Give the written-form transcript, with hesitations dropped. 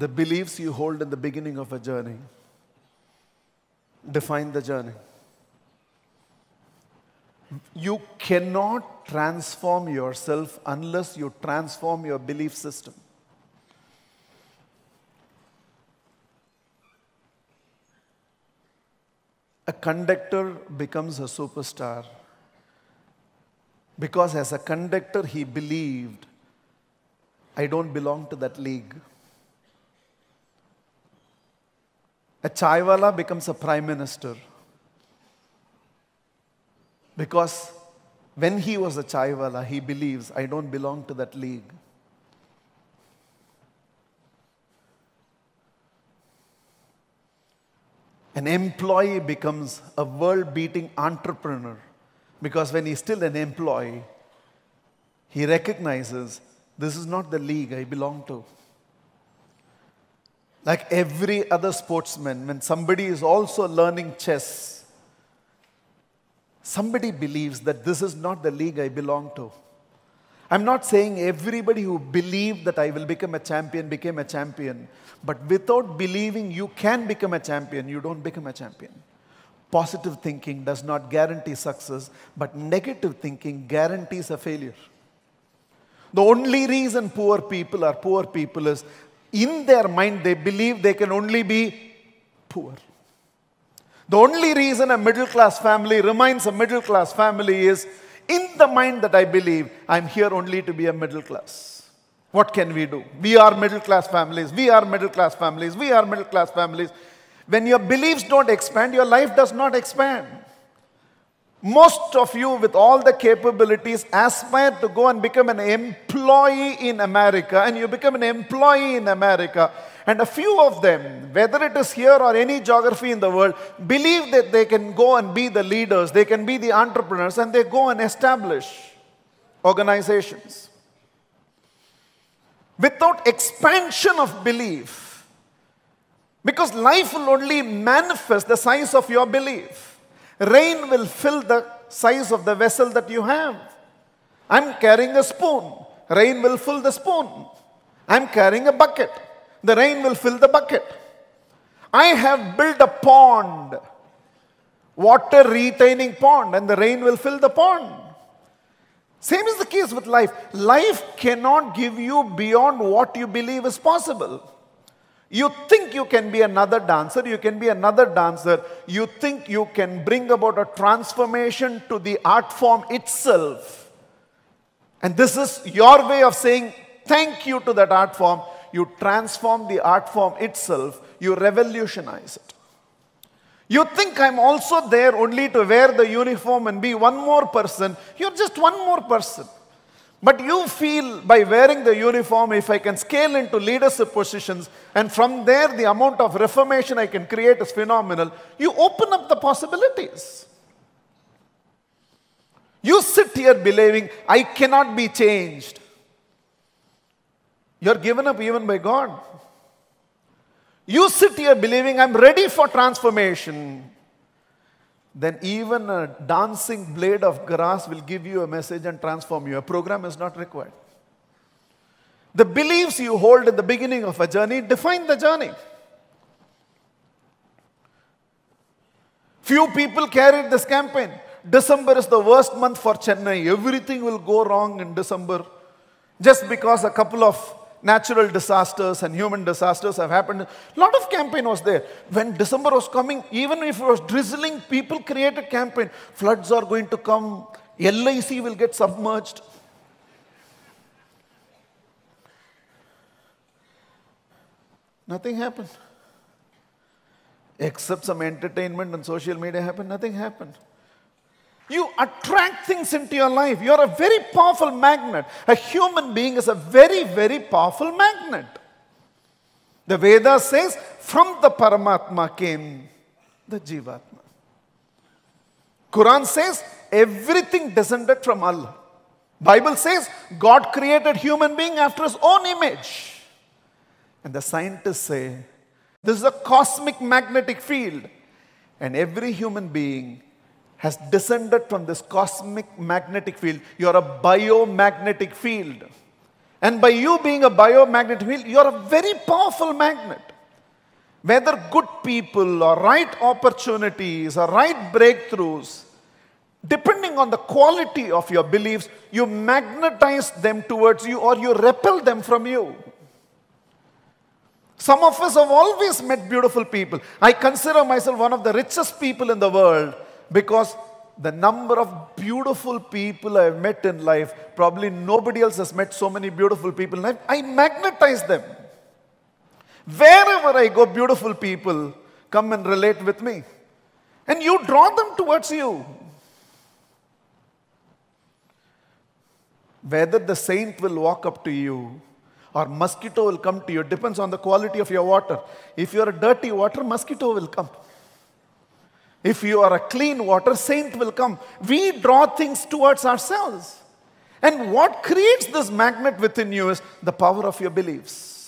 The beliefs you hold in the beginning of a journey define the journey. You cannot transform yourself unless you transform your belief system. A conductor becomes a superstar because as a conductor he believed, I don't belong to that league. A chaiwala becomes a prime minister because when he was a chaiwala, he believes, I don't belong to that league. An employee becomes a world-beating entrepreneur because when he's still an employee, he recognizes, this is not the league I belong to. Like every other sportsman, when somebody is also learning chess, somebody believes that this is not the league I belong to. I'm not saying everybody who believed that I will become a champion became a champion. But without believing you can become a champion, you don't become a champion. Positive thinking does not guarantee success, but negative thinking guarantees a failure. The only reason poor people are poor people is in their mind they believe they can only be poor. The only reason a middle-class family remains a middle-class family is in the mind that I believe I'm here only to be a middle class. What can we do? We are middle class families. We are middle class families. We are middle class families. When your beliefs don't expand, your life does not expand. Most of you with all the capabilities aspire to go and become an employee in America, and you become an employee in America. And a few of them, whether it is here or any geography in the world, believe that they can go and be the leaders, they can be the entrepreneurs, and they go and establish organizations. Without expansion of belief, because life will only manifest the size of your belief. Rain will fill the size of the vessel that you have. I'm carrying a spoon. Rain will fill the spoon. I'm carrying a bucket. The rain will fill the bucket. I have built a pond, water retaining pond, and the rain will fill the pond. Same is the case with life. Life cannot give you beyond what you believe is possible. You think you can be another dancer, you can be another dancer. You think you can bring about a transformation to the art form itself. And this is your way of saying thank you to that art form. You transform the art form itself, you revolutionize it. You think I'm also there only to wear the uniform and be one more person. You're just one more person. But you feel by wearing the uniform, if I can scale into leadership positions and from there the amount of reformation I can create is phenomenal, you open up the possibilities. You sit here believing, I cannot be changed. You're given up even by God. You sit here believing, I'm ready for transformation. Then even a dancing blade of grass will give you a message and transform you. A program is not required. The beliefs you hold in the beginning of a journey define the journey. Few people carried this campaign. December is the worst month for Chennai. Everything will go wrong in December just because a couple of natural disasters and human disasters have happened. A lot of campaign was there. When December was coming, even if it was drizzling, people created campaign. Floods are going to come. LIC will get submerged. Nothing happened. Except some entertainment and social media happened. Nothing happened. You attract things into your life. You're a very powerful magnet. A human being is a very, very powerful magnet. The Veda says, from the Paramatma came the Jivatma. Quran says, everything descended from Allah. Bible says, God created human being after His own image. And the scientists say, this is a cosmic magnetic field. And every human being has descended from this cosmic magnetic field. You're a biomagnetic field. And by you being a biomagnetic field, you are a very powerful magnet. Whether good people or right opportunities or right breakthroughs, depending on the quality of your beliefs, you magnetize them towards you or you repel them from you. Some of us have always met beautiful people. I consider myself one of the richest people in the world because the number of beautiful people I've met in life, probably nobody else has met so many beautiful people in life. I magnetize them. Wherever I go, beautiful people come and relate with me. And you draw them towards you. Whether the saint will walk up to you or mosquito will come to you, depends on the quality of your water. If you are a dirty water, mosquito will come. If you are a clean water, saint will come. We draw things towards ourselves. And what creates this magnet within you is the power of your beliefs.